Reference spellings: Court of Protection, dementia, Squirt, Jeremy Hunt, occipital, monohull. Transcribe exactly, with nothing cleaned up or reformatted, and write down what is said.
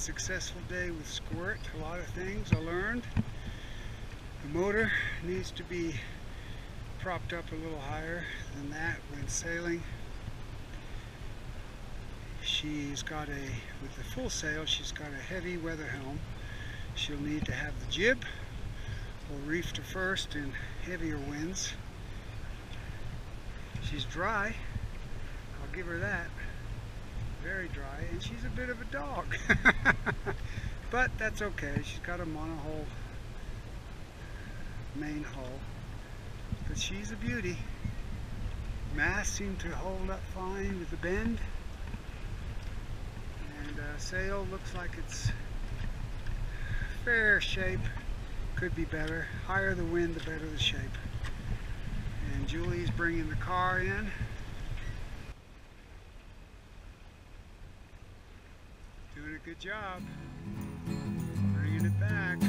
successful day with Squirt. A lot of things I learned. The motor needs to be propped up a little higher than that when sailing. She's got a, with the full sail, she's got a heavy weather helm. She'll need to have the jib or reef to first in heavier winds. She's dry, I'll give her that, very dry, and she's a bit of a dog. But that's okay, she's got a monohull main hull, but she's a beauty. Masts seem to hold up fine with the bend, and uh, sail looks like it's fair shape, could be better. Higher the wind, the better the shape. And Julie's bringing the car in. Doing a good job, bringing it back.